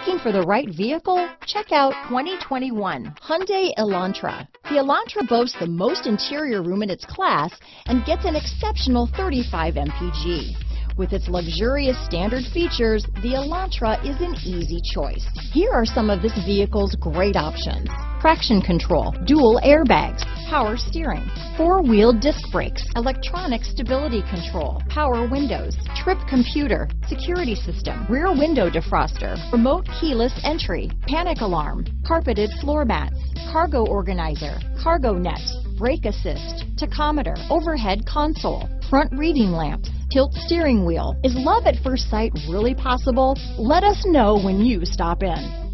Looking for the right vehicle? Check out 2021 Hyundai Elantra. The Elantra boasts the most interior room in its class and gets an exceptional 35 mpg. With its luxurious standard features, the Elantra is an easy choice. Here are some of this vehicle's great options: traction control, dual airbags, power steering, four-wheel disc brakes, electronic stability control, power windows, trip computer, security system, rear window defroster, remote keyless entry, panic alarm, carpeted floor mats, cargo organizer, cargo net, brake assist, tachometer, overhead console, front reading lamps, tilt steering wheel. Is love at first sight really possible? Let us know when you stop in.